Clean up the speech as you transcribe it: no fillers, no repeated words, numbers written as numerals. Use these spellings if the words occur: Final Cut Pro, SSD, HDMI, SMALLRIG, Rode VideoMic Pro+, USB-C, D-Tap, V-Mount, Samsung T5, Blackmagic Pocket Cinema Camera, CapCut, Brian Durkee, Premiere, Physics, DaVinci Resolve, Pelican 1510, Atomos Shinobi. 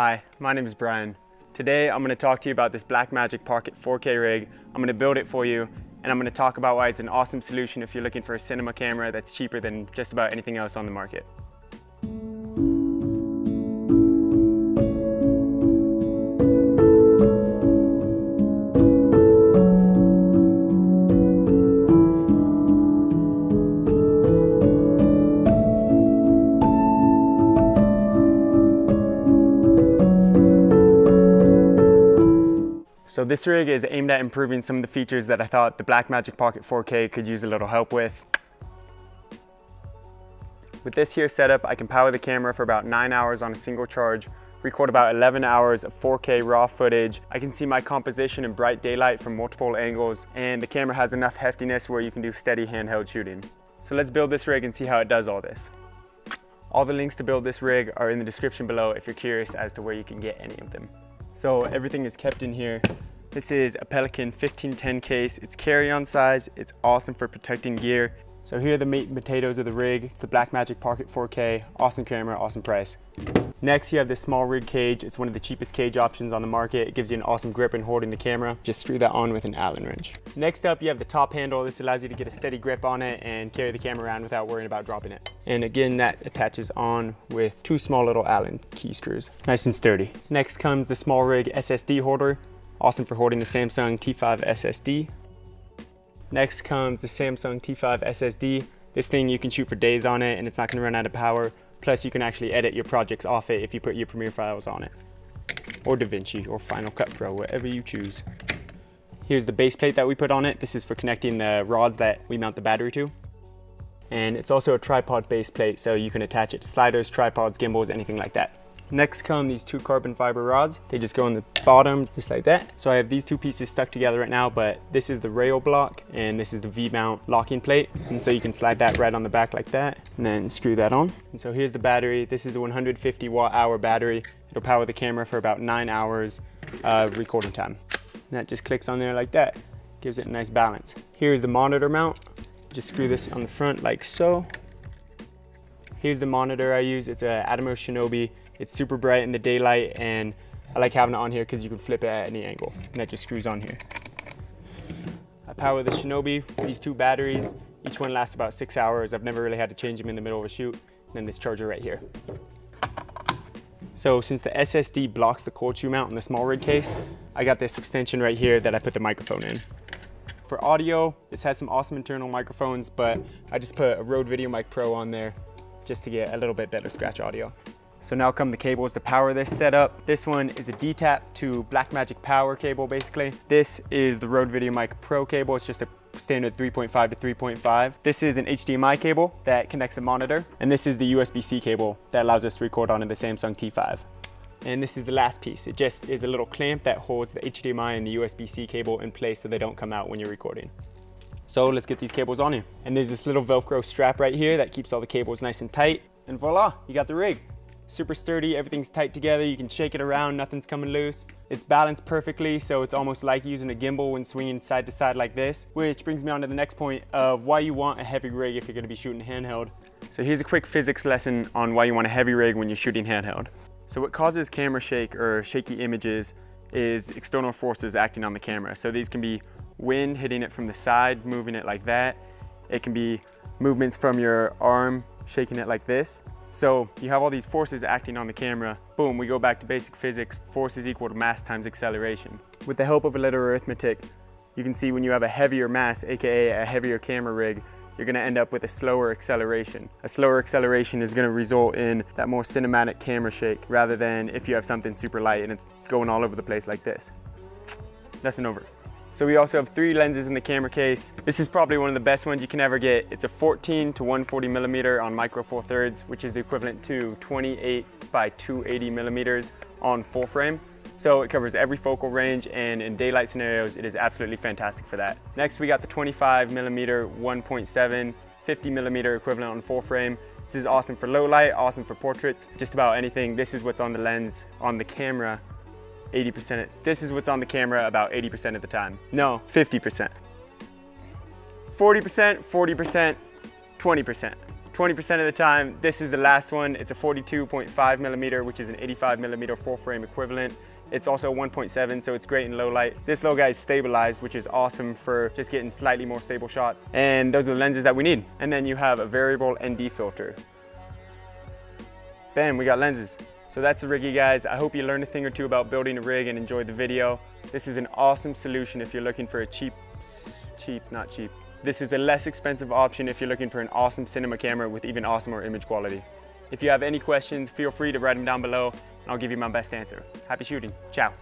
Hi, my name is Brian. Today I'm going to talk to you about this Blackmagic Pocket 4K rig. I'm going to build it for you and I'm going to talk about why it's an awesome solution if you're looking for a cinema camera that's cheaper than just about anything else on the market. So this rig is aimed at improving some of the features that I thought the Blackmagic Pocket 4K could use a little help with. With this here setup, I can power the camera for about 9 hours on a single charge, record about 11 hours of 4K raw footage. I can see my composition in bright daylight from multiple angles, and the camera has enough heftiness where you can do steady handheld shooting. So let's build this rig and see how it does all this. All the links to build this rig are in the description below if you're curious as to where you can get any of them. So everything is kept in here. This is a Pelican 1510 case. It's carry-on size. It's awesome for protecting gear. So here are the meat and potatoes of the rig. It's the Blackmagic Pocket 4K. Awesome camera, awesome price. Next, you have this small rig cage. It's one of the cheapest cage options on the market. It gives you an awesome grip in holding the camera. Just screw that on with an Allen wrench. Next up, you have the top handle. This allows you to get a steady grip on it and carry the camera around without worrying about dropping it. And again, that attaches on with two small little Allen key screws. Nice and sturdy. Next comes the small rig SSD holder. Awesome for holding the Samsung T5 SSD. Next comes the Samsung T5 SSD. This thing you can shoot for days on it and it's not gonna run out of power. Plus you can actually edit your projects off it if you put your Premiere files on it. Or DaVinci or Final Cut Pro, whatever you choose. Here's the base plate that we put on it. This is for connecting the rods that we mount the battery to. And it's also a tripod base plate, so you can attach it to sliders, tripods, gimbals, anything like that. Next come these two carbon fiber rods. They just go on the bottom just like that. So I have these two pieces stuck together right now, but this is the rail block and this is the V-Mount locking plate. And so you can slide that right on the back like that and then screw that on. And so here's the battery. This is a 150 watt hour battery. It'll power the camera for about 9 hours of recording time. And that just clicks on there like that. Gives it a nice balance. Here's the monitor mount. Just screw this on the front like so. Here's the monitor I use. It's an Atomos Shinobi. It's super bright in the daylight and I like having it on here because you can flip it at any angle and that just screws on here. I power the Shinobi, these two batteries. Each one lasts about 6 hours. I've never really had to change them in the middle of a shoot. And then this charger right here. So since the SSD blocks the cold shoe mount on the small rig case, I got this extension right here that I put the microphone in. For audio, this has some awesome internal microphones, but I just put a Rode VideoMic Pro on there just to get a little bit better scratch audio. So now come the cables to power this setup. This one is a D-Tap to Blackmagic power cable, basically. This is the Rode VideoMic Pro cable. It's just a standard 3.5 to 3.5. This is an HDMI cable that connects the monitor. And this is the USB-C cable that allows us to record onto the Samsung T5. And this is the last piece. It just is a little clamp that holds the HDMI and the USB-C cable in place so they don't come out when you're recording. So let's get these cables on here. And there's this little Velcro strap right here that keeps all the cables nice and tight. And voila, you got the rig. Super sturdy, everything's tight together, you can shake it around, nothing's coming loose. It's balanced perfectly, so it's almost like using a gimbal when swinging side to side like this, which brings me on to the next point of why you want a heavy rig if you're gonna be shooting handheld. So here's a quick physics lesson on why you want a heavy rig when you're shooting handheld. So what causes camera shake or shaky images is external forces acting on the camera. So these can be wind hitting it from the side, moving it like that. It can be movements from your arm, shaking it like this. So you have all these forces acting on the camera. Boom, we go back to basic physics. Force is equal to mass times acceleration. With the help of a little arithmetic, you can see when you have a heavier mass, AKA a heavier camera rig, you're gonna end up with a slower acceleration. A slower acceleration is gonna result in that more cinematic camera shake rather than if you have something super light and it's going all over the place like this. Lesson over. So we also have three lenses in the camera case. This is probably one of the best ones you can ever get. It's a 14 to 140 millimeter on micro four thirds, which is the equivalent to 28 by 280 millimeters on full frame. So it covers every focal range and in daylight scenarios, it is absolutely fantastic for that. Next, we got the 25 millimeter 1.7, 50 millimeter equivalent on full frame. This is awesome for low light, awesome for portraits, just about anything. This is what's on the lens on the camera. 80%. This is what's on the camera about 80% of the time. No, 50%. 40%, 40%, 20%. 20% of the time. This is the last one. It's a 42.5mm, which is an 85mm full frame equivalent. It's also 1.7, so it's great in low light. This little guy is stabilized, which is awesome for just getting slightly more stable shots. And those are the lenses that we need. And then you have a variable ND filter. Bam, we got lenses. So that's the riggy, guys. I hope you learned a thing or two about building a rig and enjoyed the video. This is an awesome solution if you're looking for a not cheap. This is a less expensive option if you're looking for an awesome cinema camera with even awesomer image quality. If you have any questions, feel free to write them down below and I'll give you my best answer. Happy shooting. Ciao.